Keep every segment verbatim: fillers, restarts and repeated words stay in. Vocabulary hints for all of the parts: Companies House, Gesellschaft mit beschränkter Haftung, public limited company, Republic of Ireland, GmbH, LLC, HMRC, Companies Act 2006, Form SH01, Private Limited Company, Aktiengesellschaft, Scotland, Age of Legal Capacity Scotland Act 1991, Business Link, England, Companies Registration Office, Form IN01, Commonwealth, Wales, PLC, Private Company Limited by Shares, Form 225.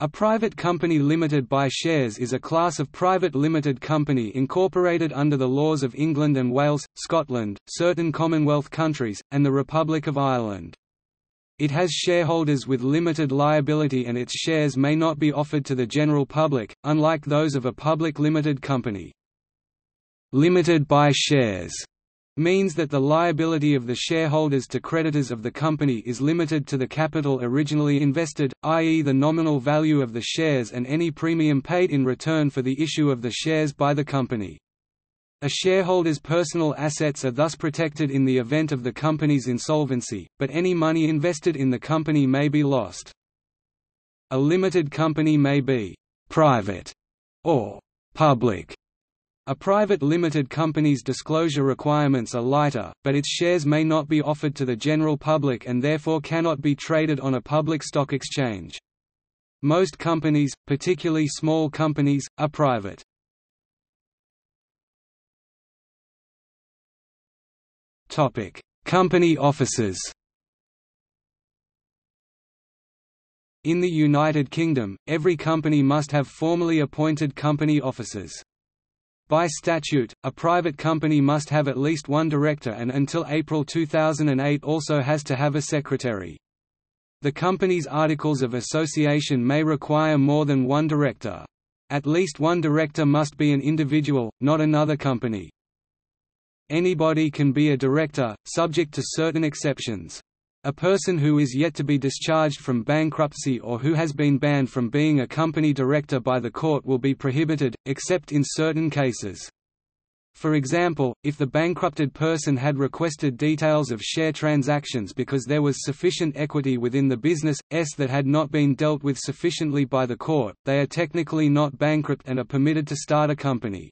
A private company limited by shares is a class of private limited company incorporated under the laws of England and Wales, Scotland, certain Commonwealth countries, and the Republic of Ireland. It has shareholders with limited liability and its shares may not be offered to the general public, unlike those of a public limited company. Limited by shares means that the liability of the shareholders to creditors of the company is limited to the capital originally invested, that is the nominal value of the shares and any premium paid in return for the issue of the shares by the company. A shareholder's personal assets are thus protected in the event of the company's insolvency, but any money invested in the company may be lost. A limited company may be «private» or «public». A private limited company's disclosure requirements are lighter, but its shares may not be offered to the general public and therefore cannot be traded on a public stock exchange. Most companies, particularly small companies, are private. Topic: Company offices. In the United Kingdom, every company must have formally appointed company officers. By statute, a private company must have at least one director and until April two thousand eight also has to have a secretary. The company's Articles of Association may require more than one director. At least one director must be an individual, not another company. Anybody can be a director, subject to certain exceptions. A person who is yet to be discharged from bankruptcy or who has been banned from being a company director by the court will be prohibited, except in certain cases. For example, if the bankrupted person had requested details of share transactions because there was sufficient equity within the business that had not been dealt with sufficiently by the court, they are technically not bankrupt and are permitted to start a company.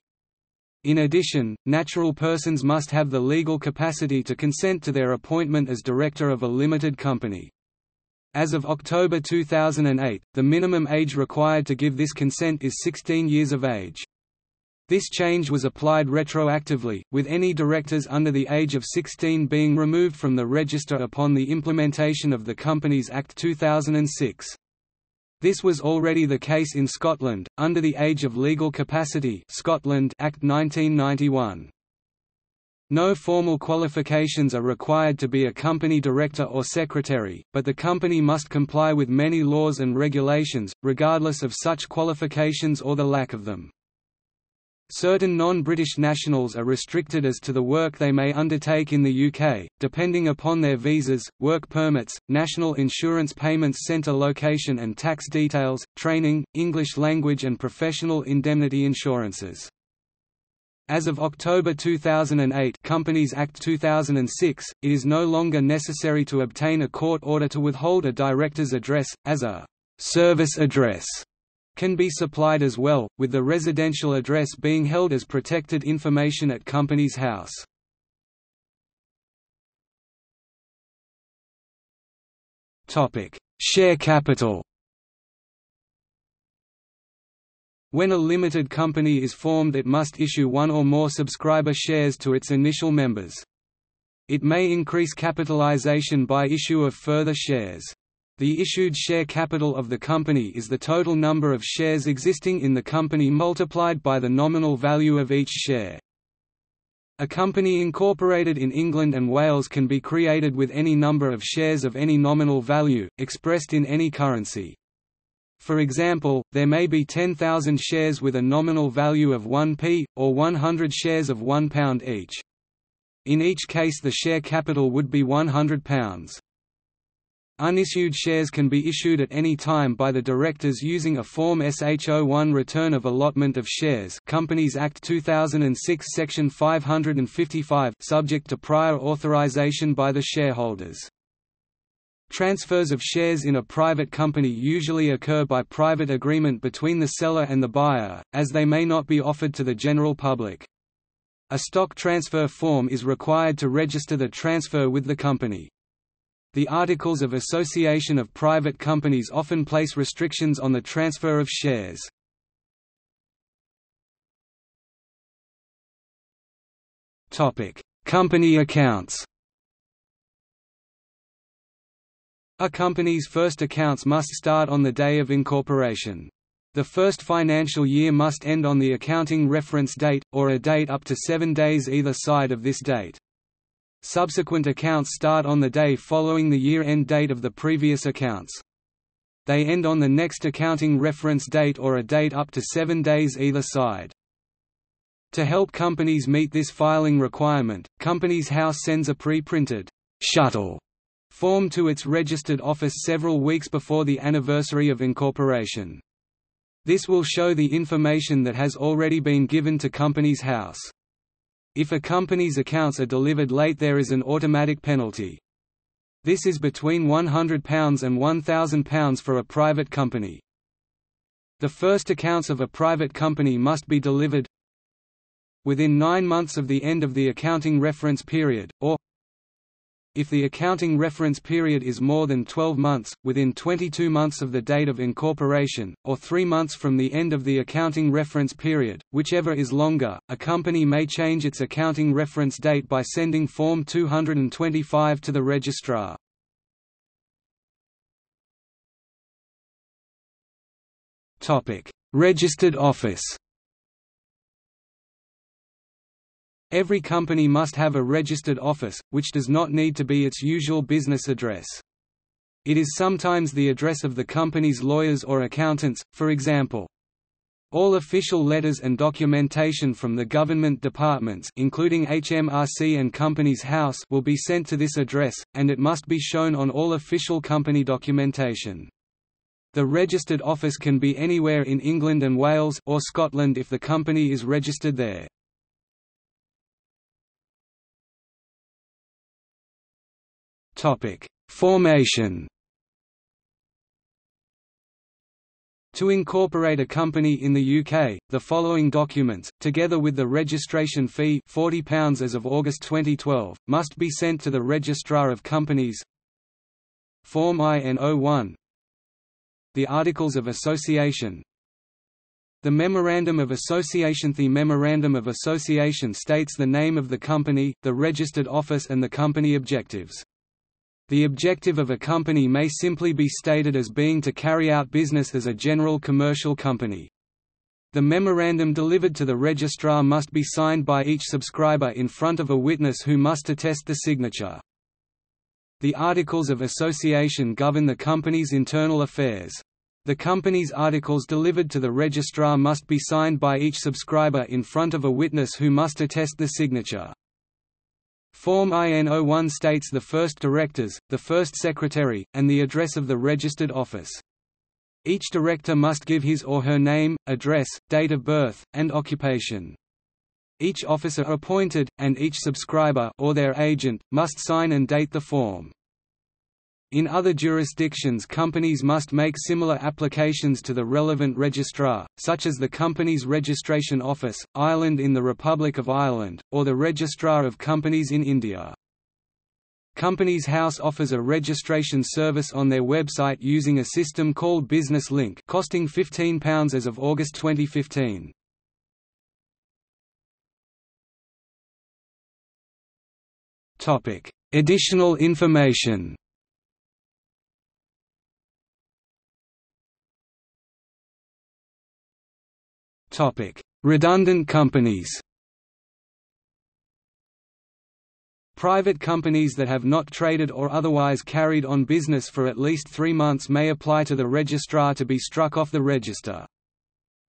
In addition, natural persons must have the legal capacity to consent to their appointment as director of a limited company. As of October two thousand eight, the minimum age required to give this consent is sixteen years of age. This change was applied retroactively, with any directors under the age of sixteen being removed from the register upon the implementation of the Companies Act two thousand six. This was already the case in Scotland, under the Age of Legal Capacity Scotland Act nineteen ninety-one. No formal qualifications are required to be a company director or secretary, but the company must comply with many laws and regulations, regardless of such qualifications or the lack of them. Certain non-British nationals are restricted as to the work they may undertake in the U K, depending upon their visas, work permits, national insurance payments centre location and tax details, training, English language and professional indemnity insurances. As of October two thousand eight, Companies Act two thousand six, it is no longer necessary to obtain a court order to withhold a director's address, as a service address can be supplied as well, with the residential address being held as protected information at Companies House. Topic: Share capital. When a limited company is formed, it must issue one or more subscriber shares to its initial members. It may increase capitalization by issue of further shares. The issued share capital of the company is the total number of shares existing in the company multiplied by the nominal value of each share. A company incorporated in England and Wales can be created with any number of shares of any nominal value, expressed in any currency. For example, there may be ten thousand shares with a nominal value of one p, or one hundred shares of one pound each. In each case the share capital would be one hundred pounds. Unissued shares can be issued at any time by the directors using a Form S H zero one return of allotment of shares Companies Act two thousand six Section five hundred fifty-five, subject to prior authorization by the shareholders. Transfers of shares in a private company usually occur by private agreement between the seller and the buyer, as they may not be offered to the general public. A stock transfer form is required to register the transfer with the company. The Articles of Association of private companies often place restrictions on the transfer of shares. Company accounts. A company's first accounts must start on the day of incorporation. The first financial year must end on the accounting reference date, or a date up to seven days either side of this date. Subsequent accounts start on the day following the year-end date of the previous accounts. They end on the next accounting reference date or a date up to seven days either side. To help companies meet this filing requirement, Companies House sends a pre-printed shuttle form to its registered office several weeks before the anniversary of incorporation. This will show the information that has already been given to Companies House. If a company's accounts are delivered late, there is an automatic penalty. This is between one hundred pounds and one thousand pounds for a private company. The first accounts of a private company must be delivered within nine months of the end of the accounting reference period, or if the accounting reference period is more than twelve months, within twenty-two months of the date of incorporation, or three months from the end of the accounting reference period, whichever is longer. A company may change its accounting reference date by sending Form two twenty-five to the registrar. Topic: Registered Office. Every company must have a registered office, which does not need to be its usual business address. It is sometimes the address of the company's lawyers or accountants, for example. All official letters and documentation from the government departments, including H M R C and Companies House, will be sent to this address, and it must be shown on all official company documentation. The registered office can be anywhere in England and Wales, or Scotland if the company is registered there. Topic: Formation. To incorporate a company in the U K, the following documents, together with the registration fee forty pounds as of August twenty twelve, must be sent to the Registrar of Companies: Form I N zero one, the Articles of Association, the Memorandum of Association. The Memorandum of Association states the name of the company, the registered office, and the company objectives. The objective of a company may simply be stated as being to carry out business as a general commercial company. The memorandum delivered to the registrar must be signed by each subscriber in front of a witness who must attest the signature. The Articles of Association govern the company's internal affairs. The company's articles delivered to the registrar must be signed by each subscriber in front of a witness who must attest the signature. Form I N zero one states the first directors, the first secretary, and the address of the registered office. Each director must give his or her name, address, date of birth, and occupation. Each officer appointed, and each subscriber or their agent, must sign and date the form. In other jurisdictions, companies must make similar applications to the relevant registrar, such as the Companies Registration Office, Ireland in the Republic of Ireland, or the Registrar of Companies in India. Companies House offers a registration service on their website using a system called Business Link, costing fifteen pounds as of August twenty fifteen. Topic: Additional information. Topic: Redundant companies. Private companies that have not traded or otherwise carried on business for at least three months may apply to the registrar to be struck off the register.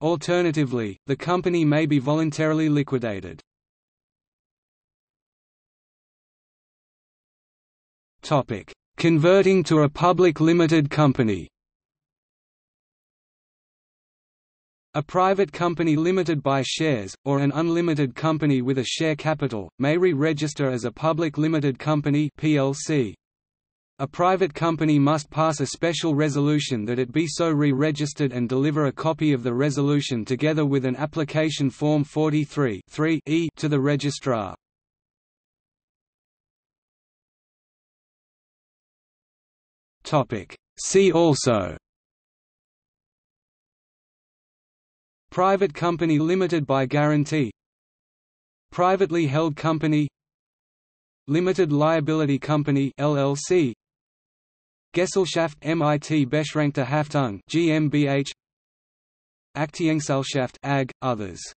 Alternatively, the company may be voluntarily liquidated. Topic: Converting to a public limited company. A private company limited by shares, or an unlimited company with a share capital, may re-register as a public limited company (P L C). A private company must pass a special resolution that it be so re-registered and deliver a copy of the resolution together with an application form forty-three dash three E to the registrar. Topic: See also. Private company limited by guarantee, privately held company, limited liability company (L L C), Gesellschaft mit beschränkter Haftung GmbH, Aktiengesellschaft A G, others.